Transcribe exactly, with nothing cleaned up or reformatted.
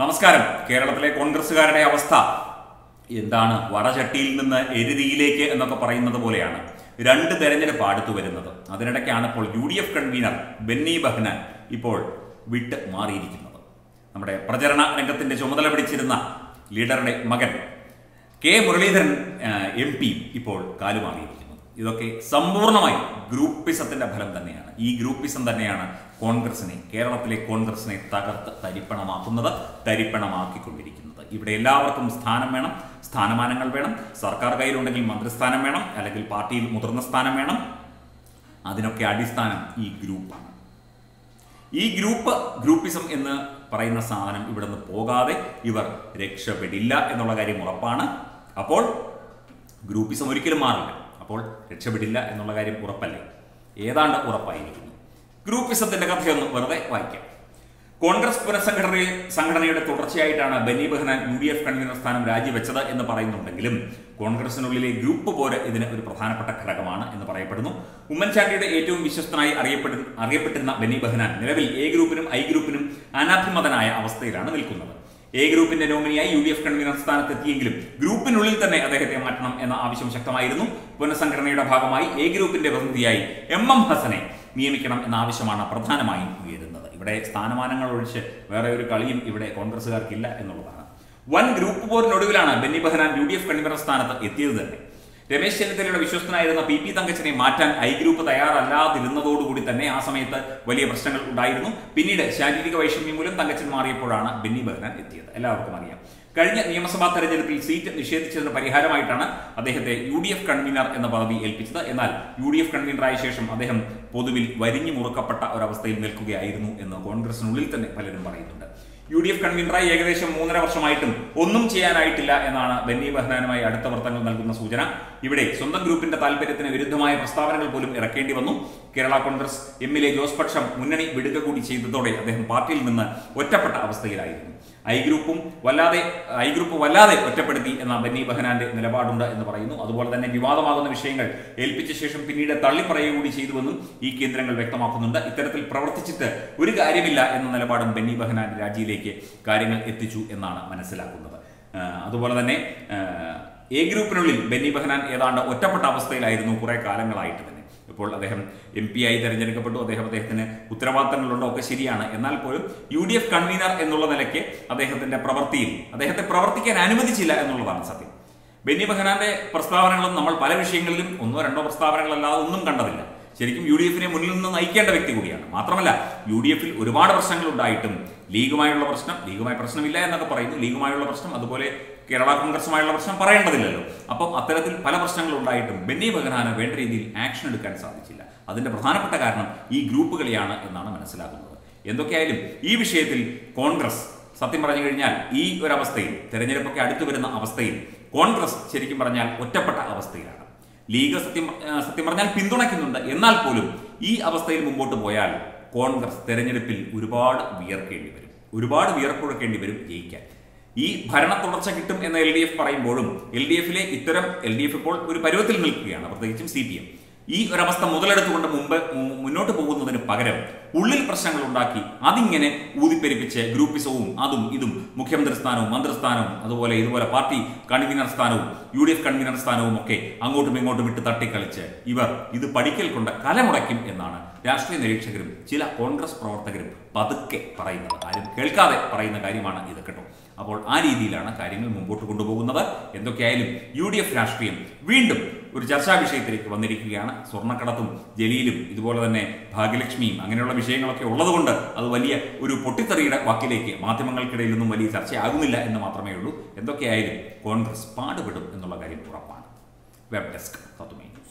Namaskaram, Kerala Congress Garde Avasta Yendana, Varajatil in the Edileke and the Parana Boleana. Run to the end part to another. Other than a canapole, U D F convener, Benny Behanan, Ipol, Wit Mari. Namade Prajarana Negatin Chomala Chirana, Leader Magan K Muralidharan M P, Ipol, Kalimari. Is okay, Sambornoi, group is at the Balandana, E group is on the Niana, Congress, Kerala Congress, Taka, Taripana Matunda, Taripana Maki. If they allow them Sthanamana, Sthanamanal Vedam, Sarkar Gairundaki Mandrastanamanam, Alakil Party Mudrastanamanam, Adinokadistanam, E group. E group groupism in the Parana Sanam, even the Pogade, Iver Reksha Vedilla, and Olagari Morapana, Apol groupism Riker Marvel. Rechabilla and Olagari Purapale, Edanda Urapai. Group is at the Nagapian Verde Waike. Congress Press Secretary Sanganade Torchiaitana, Benny Behanan, U D F Convener Stan Raji Vachada in the Parain of the Glim, Congress and Lily Group Pobora in the Prohanapata Kragamana in the Parapatano, woman chanted A two Mishastana, Arepetina, Benny Behanan, Neville, A group in him, I group in him, Anathimadanaya, Avastana Vilkuna. A group in the nominee, U D F convener stand at the English. Group in Ulithan, the Hetamatnam and Abisham Shakamaidum, Punasankarnada Hagamai, A group in the Vazandiai, Emam Hasane, Miamikanam and Abishamana, Prathanamai, we had another. If I Stanaman and Rodisha, wherever you call him, if I converse or kill and Novana. One group were Nodulana, Benny Behanan, U D F convener stand at the Ethiopian. Ramesh Chenithala Vishwasthana and the P P Tangachani Matan, I group of Tayar, Allah, the Lindavodu, Uditane, Asameta, Valley of Preston Diarum, Pinid, Shadika Vishimimulan, Tangachan Maria Purana, Benny Behanan, Ethia, Allah Maria. Karina Niamasabatha seat, the Shed Children Parihara Maitana, Adehe, U D F convener and the Babi Elpista, and U D F convener Isham, Adeham, Poduvil, Varini Murakapata, or Avastai Melkuga, Idunu, and the Congress Nulitan Paladin Maritunda. U D F convener, Yagration, Munra Vashamitum, Unum Chia Naitilla, and Benny Behanan, my Adatavartan Nalguna Sujana. If you have a group in the Talpet and Vidamai, Pastavan, Polim, Rakendivano, Kerala Congress, Emily Jospacham, Munani, Vidakudi, the Dode, the Partil Mina, Watapata was the right. I group Valade, I group Valade, Watapati, and Benny Behanan, Nelabadunda, and the Parano, other than Nivada Vishangal, Elpitchation Pinida, Talipara Udi Chidun, E. Kendrangal Vectamapunda, Ethereal Provatita, Uriga Arivilla, and Nelabadam, Benny Behanan, Raji Lake, Cardinal Ethichu, and Manasela Kunda. Other than a A group in Benny Behanan, Edanda, Otapata style, I don't know, Kurakaran light. The Pola, they have M P I, the Renegapato, they have the Utravatan Lodoka Siriana, and Alpo, U D F convener, and Lola Leke, they have the property. They have the property and animal chilla and Lolan Sati. Benny Behanan, Perstavan, Namal Palavishing, Unor and Perstavan, Lalum Kandavilla. Sherikim U D F in Munil, I can't victoria. Matramala, U D F, Urivada personal item, League of my Loversnum, League of my personal villa, and the Parade, League of my Loversnum, the Pole. Kerala Congress my love some parandal. Upon Atheratil Palaversang item, Benny Behanan Ventry the action to Kansadichilla. Other than the Prahana Patagarna, E group Galiana and Nana Manasala. Yendokadim, E Vishatil, Congress, Satim Rajanal, E Uravastain, Terenapakadu Vedana Avastain, Congress, Cherikim Ranal, Utapata Avastayana, League Satim Satimaranal Pindunakinunda, Yenal Pulum, E Avastain Mumboto Boyal, Congress, Terenapil, Uribad, Vier Candiver, Uribad, Vier Candiver, Jake. E. Parana Torchakit and the L D F Parine Bodum, L D F, Iterum, L D F Port, Uriparotil Milkiana, or the H M C P M. E. Ramasta Mudala to Mumbai, Minotapo than a Pagaram, Ulil Prasangalaki, Adingene, Udi Peripiche, Group is Om, Adum, Idum, Mukhamdrastano, Mandrastano, Adola, Idura Party, Convener Stano, U D F Convener Stano, okay, Ango to Mengo to Mitati Culture, Iva, Idu Padical Conduct, Kalamurakim and Nana, Dashway the Richagrim, Chilla Congress Protagrim, Padake, Parina, Kelka, Parina Garimana, either Kato. About Ari Dilana, Karim, Mumbo to Kundabogunada, and the Kalim, U D F Rashkim, Windum, Urjasa Vishay, Vanderikiana, Sornakaratum, Jelilum, Idolane, Bhagalakshmi, Anganola Vishay, Olavunda, Alvalia, Urupotitarida, Wakileke, Mathemangal Kerelum, Vali, Agumilla, and the Matramedu, and the Kalim, Congress, part of it, and the Lagarin Purapan. Web desk, Tatumi.